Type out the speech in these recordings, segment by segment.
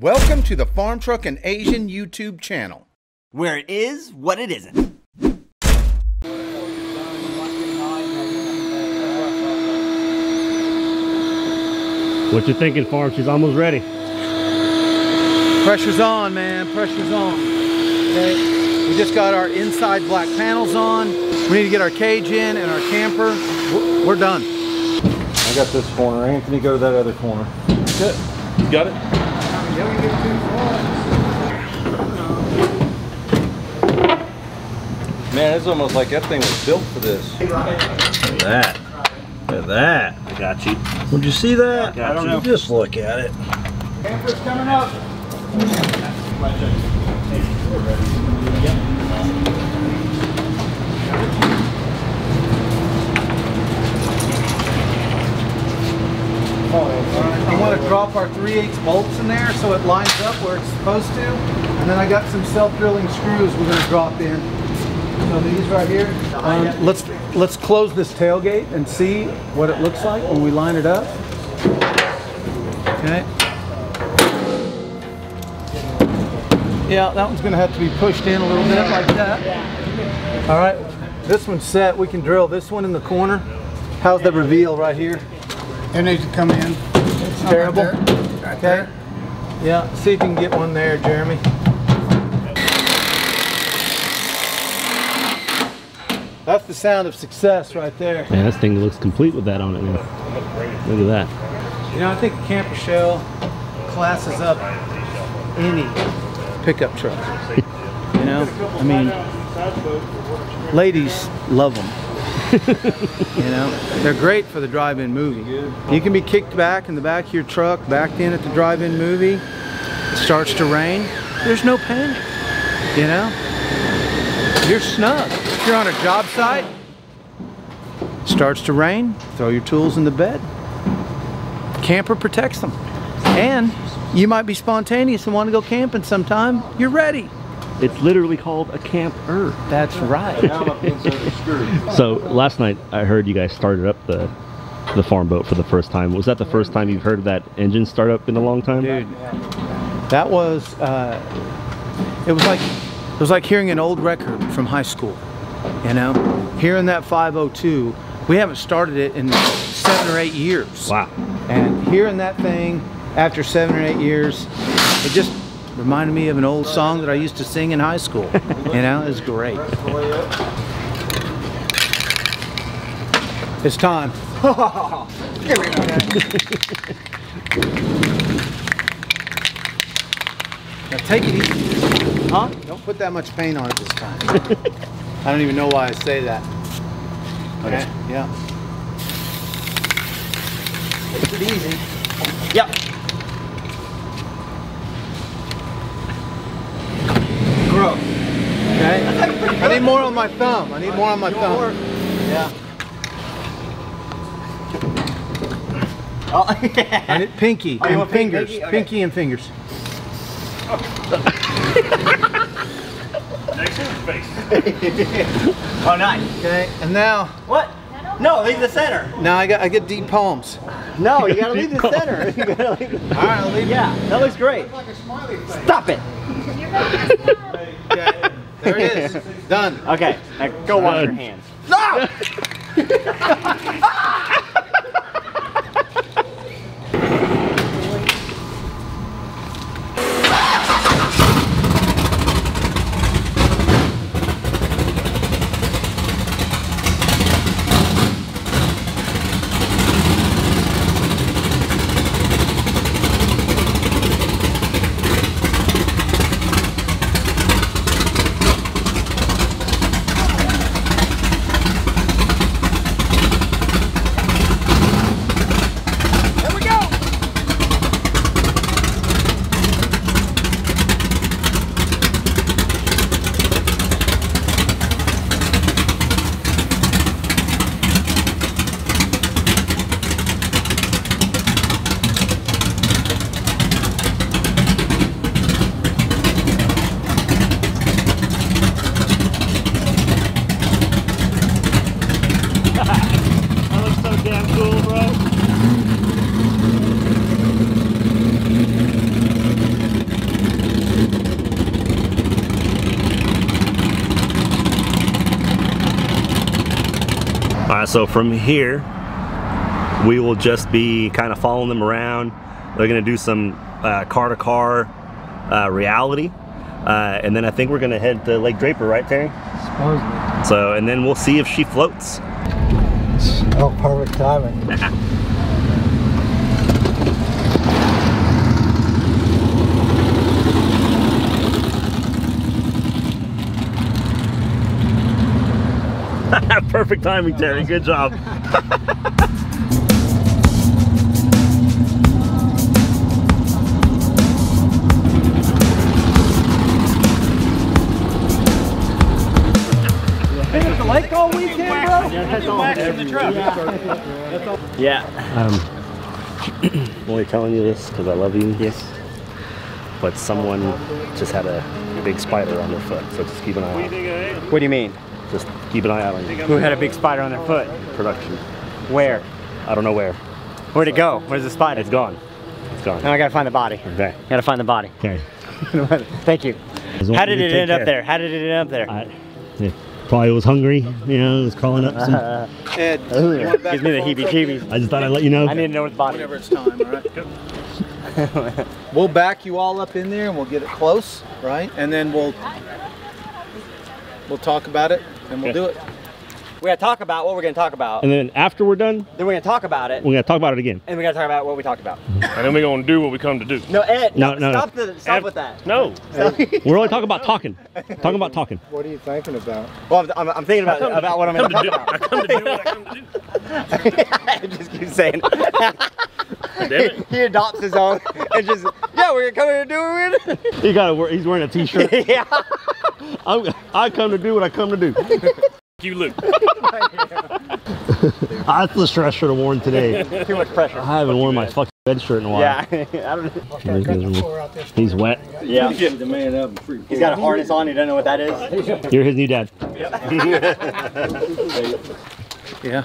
Welcome to the Farm Truck and Asian YouTube channel, where it is what it isn't. What you thinking, Farm? She's almost ready. Pressure's on, man. Pressure's on. Okay. We just got our inside black panels on. We need to get our cage in and our camper. We're done. I got this corner. Anthony, go to that other corner. That's it. You got it? Man, it's almost like that thing was built for this. Look at that. Look at that. I got you. Would you see that? I don't know. Just look at it. Camper's coming up. I want to drop our 3/8 bolts in there so it lines up where it's supposed to. And then I got some self-drilling screws we're going to drop in. So these right here. Let's close this tailgate and see what it looks like when we line it up. Okay. Yeah, that one's going to have to be pushed in a little bit like that. All right. This one's set. We can drill this one in the corner. How's the reveal right here? It needs to come in. It's terrible. Right there. Right there. Okay. Yeah. See if you can get one there, Jeremy. That's the sound of success right there. Man, this thing looks complete with that on it now. Look at that. You know, I think the camper shell classes up any pickup truck. You know, I mean, ladies love them. You know, they're great for the drive-in movie. You can be kicked back in the back of your truck, backed in at the drive-in movie. It starts to rain. There's no panic. You know, you're snug. If you're on a job site, it starts to rain. Throw your tools in the bed. Camper protects them. And you might be spontaneous and want to go camping sometime. You're ready. It's literally called a camper. That's right. So last night I heard you guys started up the farm boat for the first time. Was that the first time you've heard that engine start up in a long time? Dude, that was it was like hearing an old record from high school. You know, hearing that 502. We haven't started it in 7 or 8 years. Wow. And hearing that thing after 7 or 8 years, it just reminded me of an old song that I used to sing in high school. You know, it's great. It's time. Now take it easy. Huh? Don't put that much paint on it this time. I don't even know why I say that. Okay. Yeah. Take it easy. Yep. Yeah. Okay. I need more on my thumb. I need more on my thumb. Yeah. Oh, yeah. I need pinky and fingers. Pinky? Okay. Pinky and fingers. Next to the face. Oh, nice. Okay. And now. What? No, leave the center. No, I get deep palms. No, you gotta leave the center. You gotta leave the... All right, I'll leave. Yeah, that looks great. Looks like a smiley face. Stop it. There it is. Done. Okay, now go wash your hands. No! So from here, we will just be kind of following them around. They're gonna do some car-to-car reality. And then I think we're gonna head to Lake Draper, right, Terry? Supposedly. So, and then we'll see if she floats. Oh, perfect timing. Perfect timing, Terry. Good job. Been at the lake all weekend, bro? Yeah, that's all. Every truck. Yeah. I'm only telling you this because I love you. Yes. But someone just had a big spider on their foot, so just keep an eye out. What do you mean? Just keep an eye out on you. Who had a big spider on their foot? Production. Where? I don't know where. Where'd it go? Where's the spider? It's gone. It's gone. Now I gotta find the body. Okay. Gotta find the body. Okay. Thank you. How did it end up there? How did it end up there? Yeah. Probably was hungry, you know, was crawling up some. Ed, gives me the heebie-jeebies. I just thought I'd let you know. I need to know the body. Whenever it's time, all right? We'll back you all up in there and we'll get it close, right? And then we'll talk about it. And we'll do it. We're gonna talk about what we're gonna talk about. And then after we're done, then we're gonna talk about it. We're gonna talk about it again. And we're gonna talk about what we talked about. And then we're gonna do what we come to do. No, Ed, no, stop, no. Stop Ed, with that. No. We're only talking about talking. Talking about talking. What are you thinking about? Well, I'm thinking about what I'm gonna do. I come to do what I come to do. I just keep saying it. He adopts his own. And just, yeah, we're gonna come here and do what we're gonna do. He's wearing a t-shirt. Yeah. I come to do what I come to do. You Luke. That's the dress I should have worn today. Too much pressure. I haven't worn my fucking bed shirt in a while. Yeah, I don't know. He's wet. Yeah. The man up and free. He's got a harness on. You don't know what that is. You're his new dad. Yeah.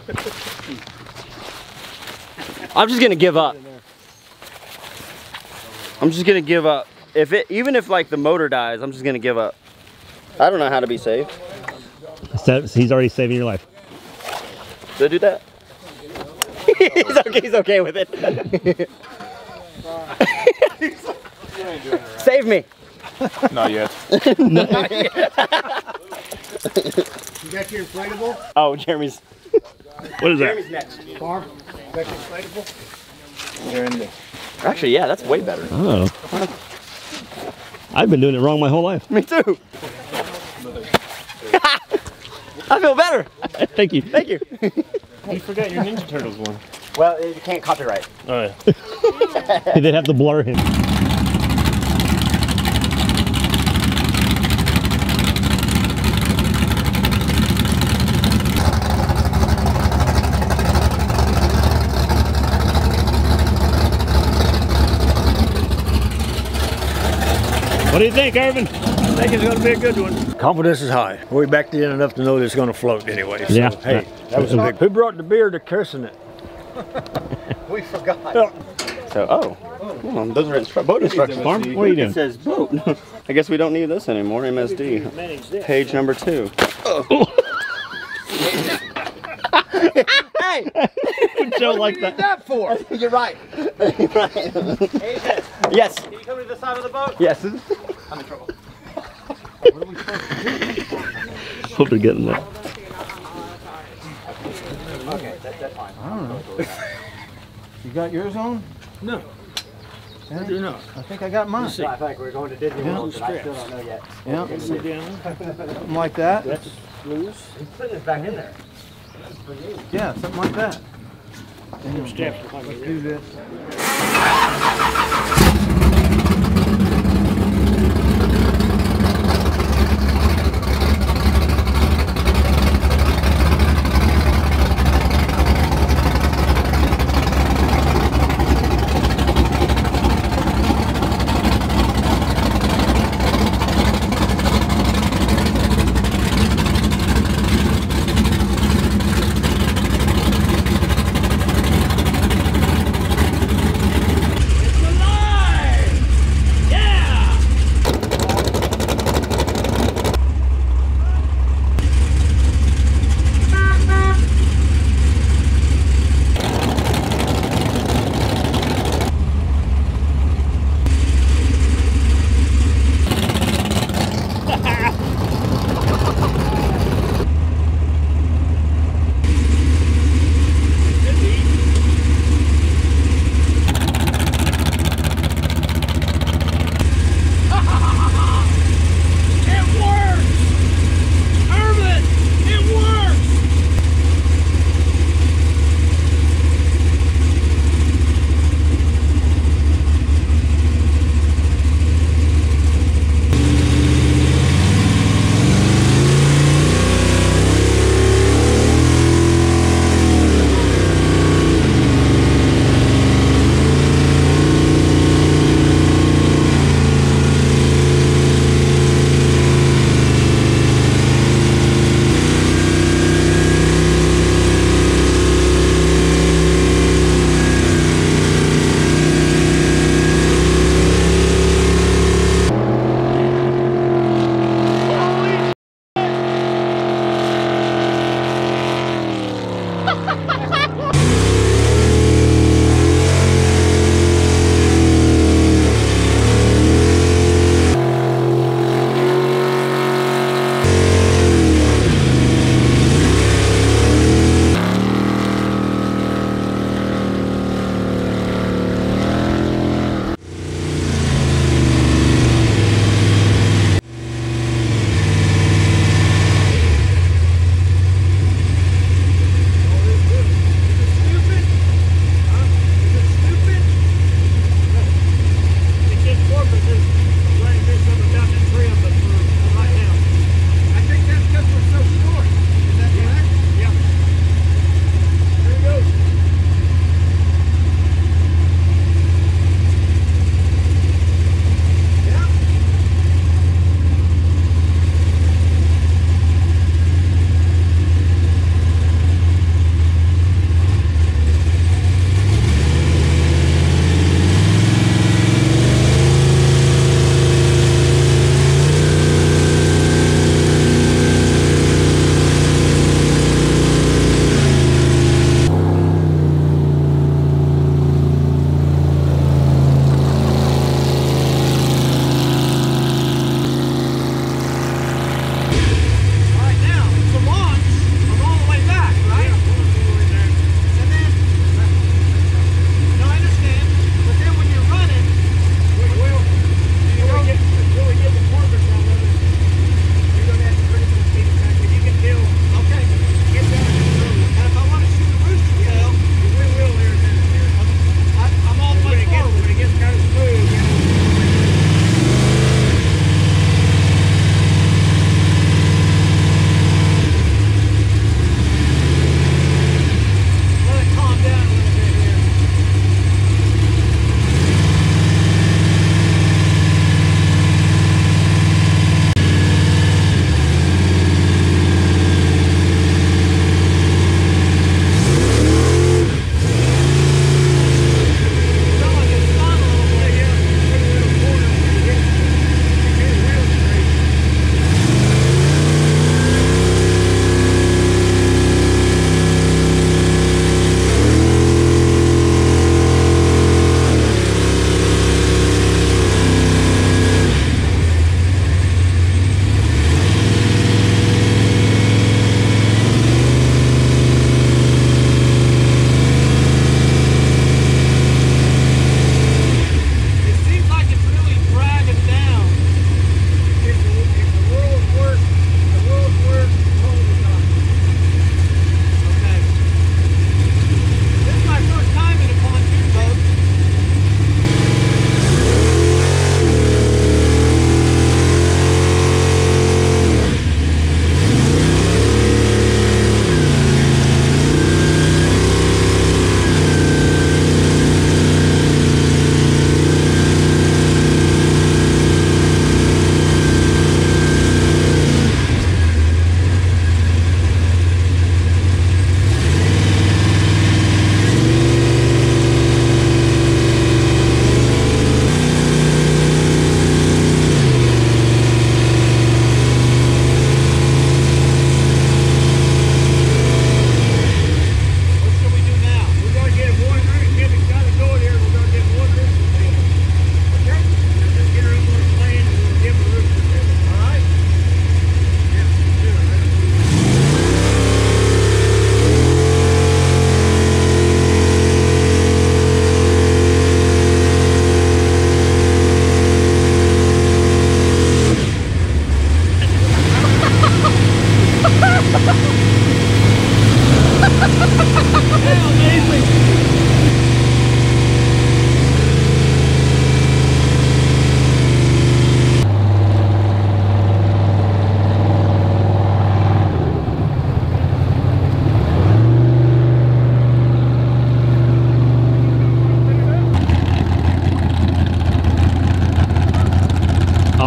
I'm just gonna give up. I'm just gonna give up. Even if like the motor dies, I'm just gonna give up. I don't know how to be safe. He's already saving your life. Did I do that? He's okay with it. Save me. Not yet. Not yet. You got your inflatable? Oh, Jeremy's. What is that? Jeremy's next. Bar. You got your inflatable? You're in there. Actually, yeah, that's way better. Oh. I've been doing it wrong my whole life. Me too. I feel better. Thank you. Thank you. You forgot your Ninja Turtles one. Well, you can't copyright. Oh, yeah. They'd have to blur him. What do you think, Ervin? I think it's going to be a good one. Confidence is high. We're back to end enough to know that it's going to float anyway. So, yeah. Hey, that was big. Who brought the beer to cursing it? We forgot. So, those are boat instructions. Farm? What are you doing? It says boat. I guess we don't need this anymore. MSD. Page number 2. Oh. Hey! Joe, like that for? You're right. You're right. Yes. Can you come to the side of the boat? Yes. I'm in trouble. What are we supposed to do? Hope they're getting there. Okay, that's fine. I don't know. You got yours on? No. I do not. I think I got mine. So I think we're going to Disney World, but I still don't know yet. Yeah. Something like that. That's loose. He's putting it back in there. Yeah, something like that. Let's do this.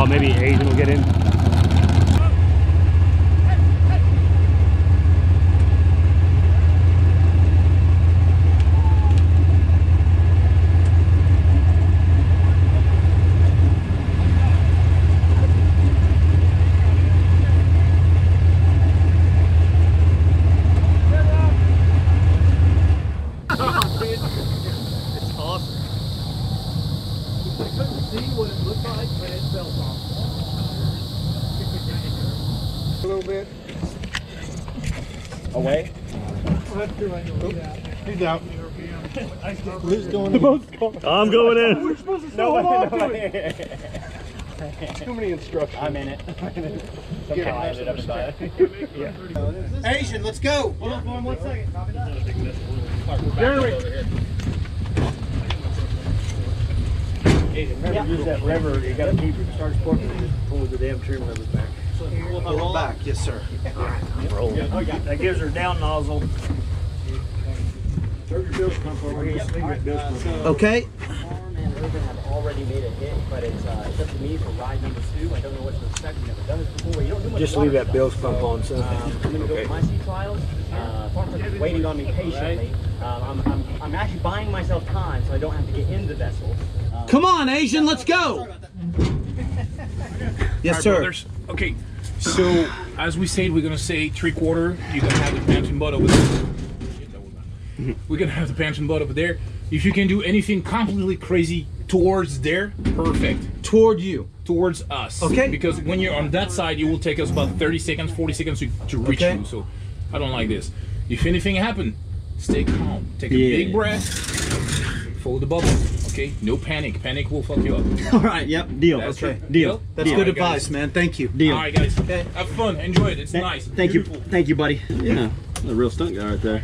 Oh, maybe Asian will get in. I'm going in. We're supposed to no way. Too many instructions. I'm in it. Somehow I ended up by it. Yeah. Asian, let's go. Hold on, one second. Asian, remember use that lever. You got to keep it. Start sparking. Pull the damn trim lever back. Pull it back. Yes, sir. All right, I'm rolling. That gives her down nozzle. Okay. Farm and Ervin have already made a hit, but it's up to me for ride number 2. I don't know what to expect. I've never done this before. You don't do much. Just leave that Bill's pump on, so. I'm going to go for my sea trials. Farm Truck is waiting on me patiently. I'm actually buying myself time, so I don't have to get in the vessel. Come on, Asian, let's go! Yes, sir. Brothers. Okay, so as we said, we're going to say 3/4. You're going to have the mountain butt over there. We're gonna have the pants and blood over there. If you can do anything completely crazy towards there, perfect. Toward you. Towards us. Okay. Because when you're on that side, it will take us about 30 seconds, 40 seconds to reach you. So I don't like this. If anything happens, stay calm. Take a big breath. Fold the bubble. Okay? No panic. Panic will fuck you up. Alright, yep. Deal. That's right. Deal. That's good advice, man. Thank you. Deal. Alright, guys. Okay. Have fun. Enjoy it. It's nice. Thank you. Thank you, buddy. Yeah. That's a real stunt guy right there.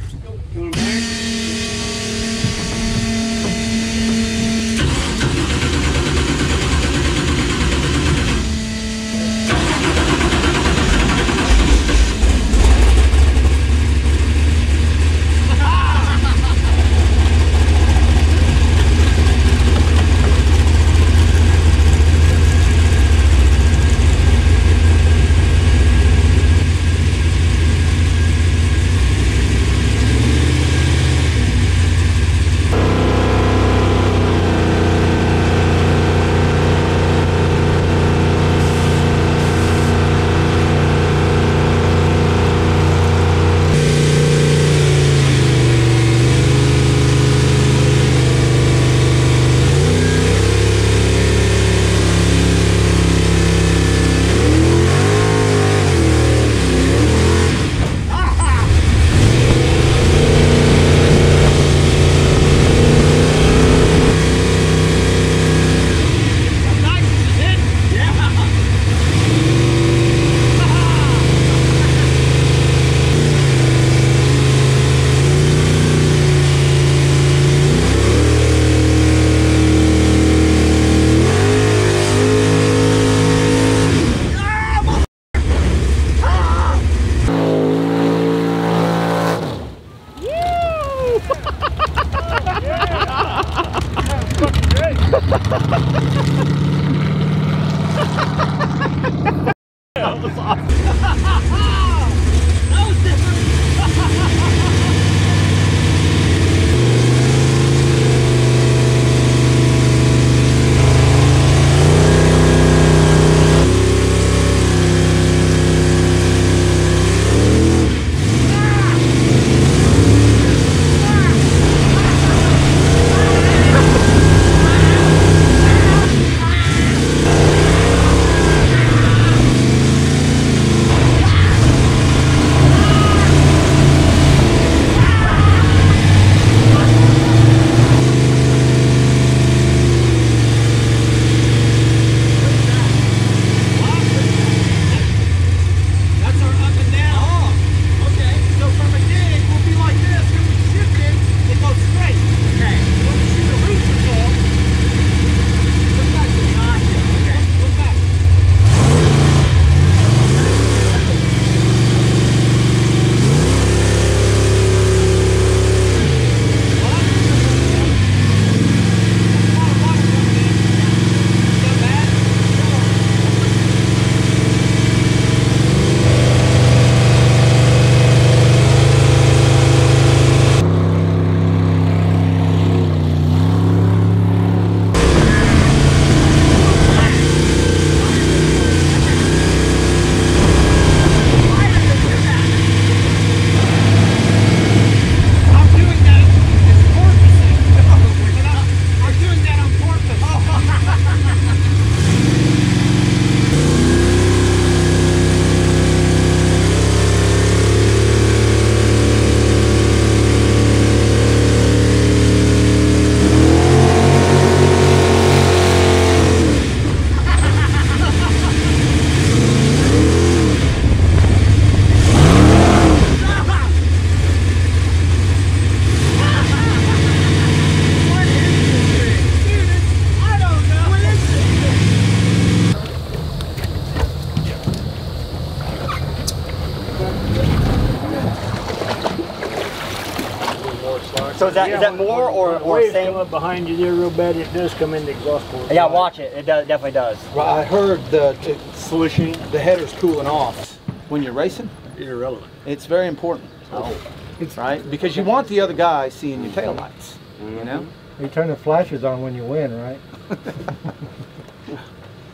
exhaust port. So is that more or same? Come up behind you there real bad, it does come in the exhaust port. Yeah, watch it. It does, definitely does. Well, I heard the solution, the header's cooling off. When you're racing? Irrelevant. It's very important. Oh. It's right? Because you want the other guy seeing your taillights, you know? You turn the flashers on when you win, right?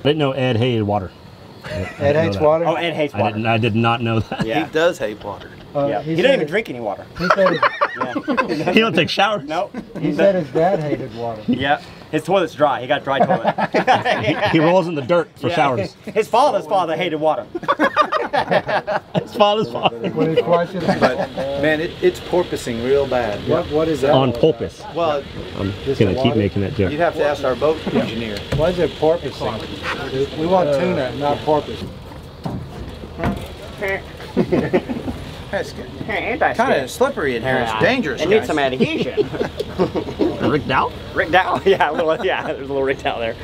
I didn't know Ed hated water. Ed hates water? Oh, Ed hates water. I did not know that. Yeah. He does hate water. Yeah. He doesn't even drink any water. He said he don't take showers. No. He said his dad hated water. Yeah. His toilet's dry. He got dry toilet. he rolls in the dirt for showers. His father's father hated water. His father's father. But man, it's porpoising real bad. What is that? On porpoise. Well, I'm just gonna keep making that joke. You'd have to ask our boat engineer. Why is it porpoising? We want tuna, not porpoise. That's good. Kind of slippery in here. Yeah. It's dangerous. It needs some adhesion. Rick Dow? Rick Dow? Yeah, there's a little Rick Dow there.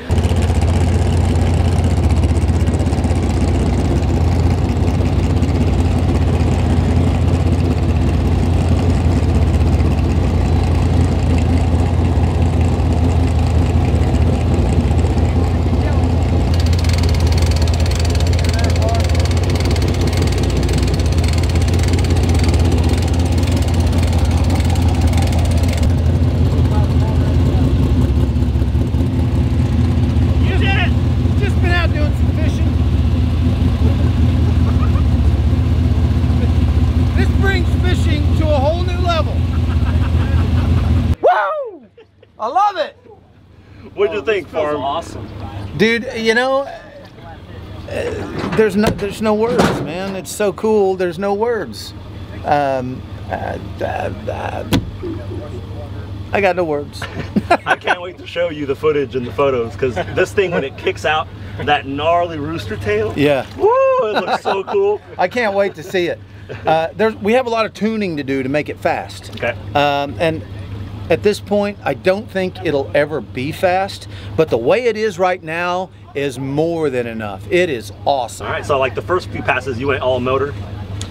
Dude, you know, there's no words, man. It's so cool. There's no words. I got no words. I can't wait to show you the footage and the photos, because this thing, when it kicks out that gnarly rooster tail, yeah, woo, it looks so cool. I can't wait to see it. We have a lot of tuning to do to make it fast. Okay. And at this point, I don't think it'll ever be fast, but the way it is right now is more than enough. It is awesome. All right, so like the first few passes, you went all motor,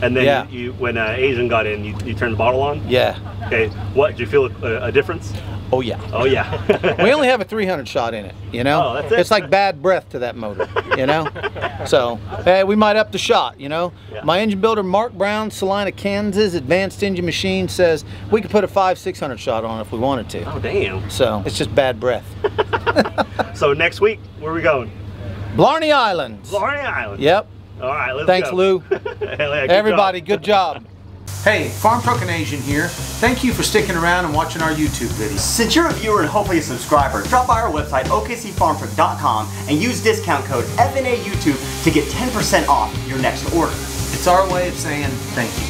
and then you when Asian got in, you turned the bottle on? Yeah. Okay, what, did you feel a difference? Oh yeah. Oh yeah. We only have a 300 shot in it, you know? Oh, that's it. It's like bad breath to that motor, you know? So, hey, we might up the shot, you know? Yeah. My engine builder, Mark Brown, Salina, Kansas, Advanced Engine Machine, says we could put a 500-600 shot on if we wanted to. Oh, damn. So, it's just bad breath. So, next week, where are we going? Blarney Islands. Blarney Islands. Yep. All right, let's go. Thanks, Lou. Everybody, good job. Hey, Farm Truck and Asian here. Thank you for sticking around and watching our YouTube video. Since you're a viewer and hopefully a subscriber, drop by our website, okcfarmtruck.com, and use discount code FNA YouTube to get 10% off your next order. It's our way of saying thank you.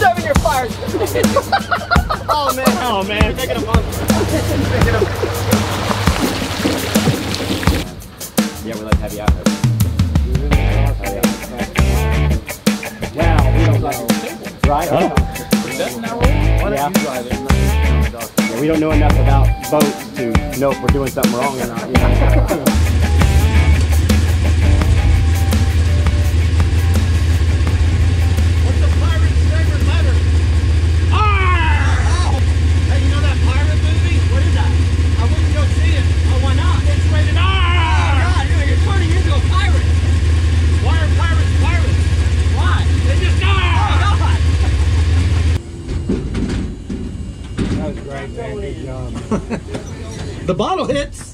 Seven your fires. Oh man. Oh man. Take it a month. Yeah, we like to have you out there. Right? Oh. Yeah, we don't know enough about boats to know if we're doing something wrong or not. You know? The bottle hits.